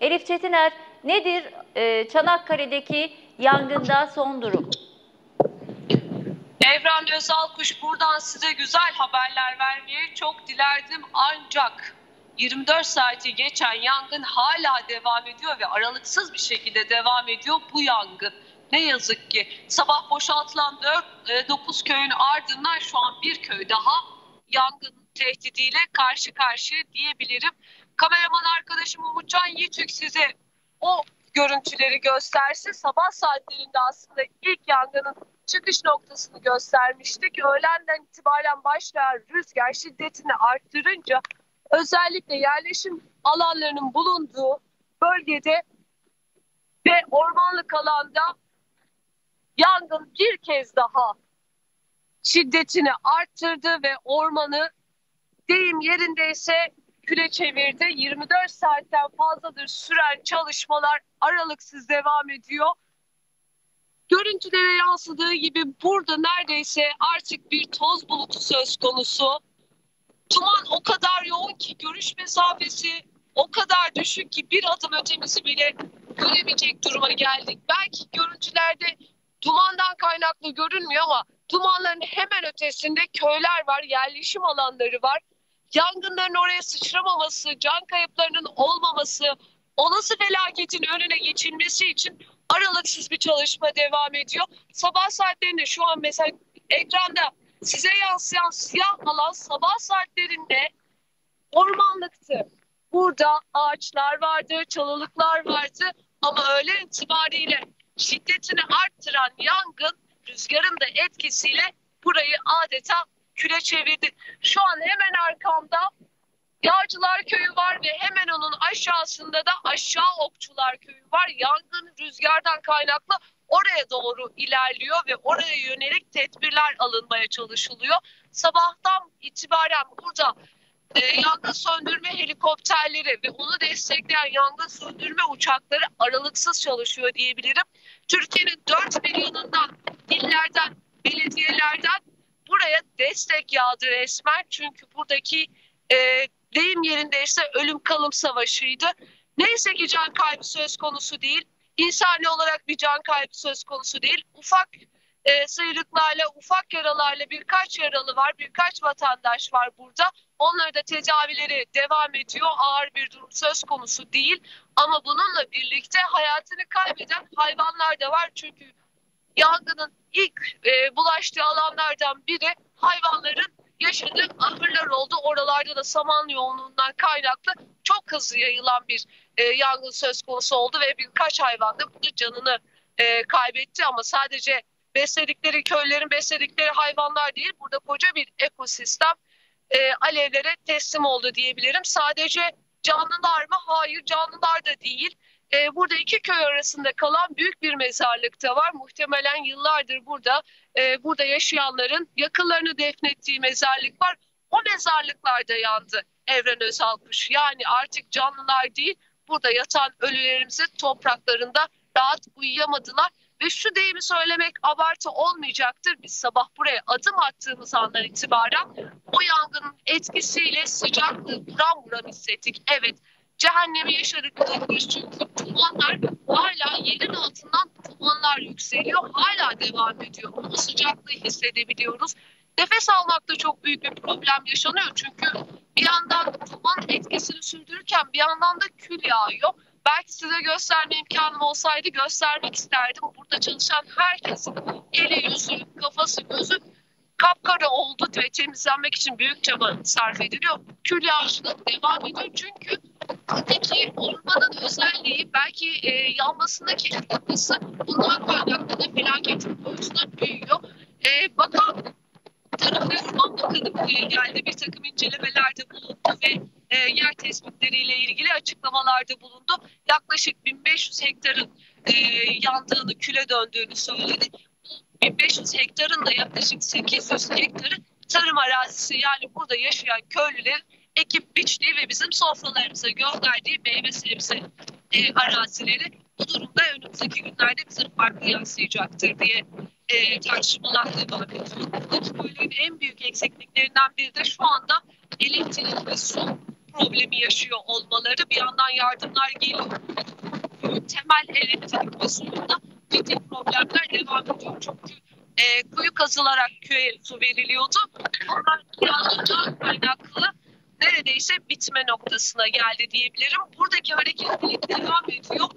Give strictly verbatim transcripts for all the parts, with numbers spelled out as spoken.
Elif Çetiner, nedir e, Çanakkale'deki yangında son durum? Evren Özalkuş, buradan size güzel haberler vermeyi çok dilerdim, ancak yirmi dört saati geçen yangın hala devam ediyor ve aralıksız bir şekilde devam ediyor bu yangın. Ne yazık ki sabah boşaltılan dokuz köyün ardından şu an bir köy daha yangın tehdidiyle karşı karşıya diyebilirim. Kameraman arkadaşım Umutcan Yücek size o görüntüleri gösterse, sabah saatlerinde aslında ilk yangının çıkış noktasını göstermiştik. Öğlenden itibaren başlayan rüzgar şiddetini arttırınca özellikle yerleşim alanlarının bulunduğu bölgede ve ormanlık alanda yangın bir kez daha şiddetini arttırdı ve ormanı deyim yerindeyse küle çevirdi. yirmi dört saatten fazladır süren çalışmalar aralıksız devam ediyor. Görüntülere yansıdığı gibi burada neredeyse artık bir toz bulutu söz konusu. Duman o kadar yoğun ki görüş mesafesi o kadar düşük ki bir adım ötemizi bile göremeyecek duruma geldik. Belki görüntülerde dumandan kaynaklı görünmüyor ama dumanların hemen ötesinde köyler var, yerleşim alanları var. Yangınların oraya sıçramaması, can kayıplarının olmaması, olası felaketin önüne geçilmesi için aralıksız bir çalışma devam ediyor. Sabah saatlerinde şu an mesela ekranda size yansıyan siyah alan sabah saatlerinde ormanlıktı. Burada ağaçlar vardı, çalılıklar vardı ama öğlen itibariyle şiddetini arttıran yangın rüzgarın da etkisiyle burayı adeta küle çevirdi. Şu an hemen arkamda Yağcılar Köyü var ve hemen onun aşağısında da Aşağı Okçular Köyü var. Yangın rüzgardan kaynaklı oraya doğru ilerliyor ve oraya yönelik tedbirler alınmaya çalışılıyor. Sabahtan itibaren burada e, yangın söndürme helikopterleri ve onu destekleyen yangın söndürme uçakları aralıksız çalışıyor diyebilirim. Türkiye'nin dört bir yanından, illerden, belediyelerden buraya destek yağdı resmen. Çünkü buradaki e, deyim yerindeyse ölüm kalım savaşıydı. Neyse ki can kaybı söz konusu değil. İnsani olarak bir can kaybı söz konusu değil. Ufak e, sıyrıklarla, ufak yaralarla birkaç yaralı var, birkaç vatandaş var burada. Onlara da tedavileri devam ediyor. Ağır bir durum söz konusu değil. Ama bununla birlikte hayatını kaybeden hayvanlar da var. Çünkü yangının ilk e, bulaştığı alanlardan biri hayvanların yaşadığı ahırlar oldu. Oralarda da saman yoğunluğundan kaynaklı çok hızlı yayılan bir e, yangın söz konusu oldu ve birkaç hayvan da canını e, kaybetti. Ama sadece besledikleri köylerin besledikleri hayvanlar değil, burada koca bir ekosistem e, alevlere teslim oldu diyebilirim. Sadece canlılar mı? Hayır, canlılar da değil. E, burada iki köy arasında kalan büyük bir mezarlık da var. Muhtemelen yıllardır burada e, burada yaşayanların yakınlarını defnettiği mezarlık var. O mezarlıklarda yandı Evren Özalkuş. Yani artık canlılar değil, burada yatan ölülerimizi topraklarında rahat uyuyamadılar. Ve şu deyimi söylemek abartı olmayacaktır. Biz sabah buraya adım attığımız andan itibaren o yangının etkisiyle sıcaklığı buram buram hissettik. Evet, cehennemi yaşadık biz, çünkü dumanlar hala yerin altından dumanlar yükseliyor. Hala devam ediyor. O sıcaklığı hissedebiliyoruz. Nefes almakta çok büyük bir problem yaşanıyor. Çünkü bir yandan duman etkisini sürdürürken bir yandan da kül yağıyor. Belki size gösterme imkanım olsaydı göstermek isterdim. Burada çalışan herkesin eli, yüzü, kafası, gözü kapkara oldu ve temizlenmek için büyük çaba sarf ediliyor. Kül yağışlığı devam ediyor. Çünkü buradaki ormanın özelliği belki e, yanmasındaki etkisi bundan kaynaklı da felaketin boyutuna büyüyor. E, bakan tarafı Orman Bakanı geldi, bir takım incelemelerde bulundu ve e, yer tespitleriyle ilgili açıklamalarda bulundu. Yaklaşık bin beş yüz hektarın e, yandığını, küle döndüğünü söyledi. bin beş yüz hektarın da yaklaşık sekiz yüz hektarı tarım arazisi, yani burada yaşayan köylülerin ekip biçtiği ve bizim sofralarımıza gönderdiği meyve sebze e, arazileri. Bu durumda önümüzdeki günlerde bize farklı yansıyacaktır diye e, tartışmalar devam ediyor. Bu bölgenin en büyük eksikliklerinden biri de şu anda elektrik ve su. problemi yaşıyor olmaları, bir yandan yardımlar geliyor. Temel elektrik basınında ciddi problemler devam ediyor. Çünkü e, kuyu kazılarak köye su veriliyordu. Onlar yağmurdan kaynaklı neredeyse bitme noktasına geldi diyebilirim. Buradaki hareketlilik devam ediyor.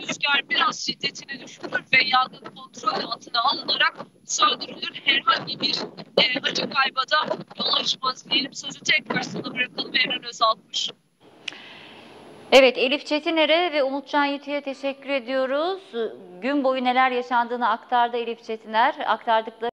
Rüzgar biraz şiddetini düşürür ve yangın kontrol altına alınarak söndürülür. Herhangi bir e, acı kaybada yol açmaz diyelim. Sözü tekrar sana bırakalım. Evren Özalkuş. Evet, Elif Çetiner'e ve Umutcan Yücek'e teşekkür ediyoruz. Gün boyu neler yaşandığını aktardı Elif Çetiner. Aktardıkları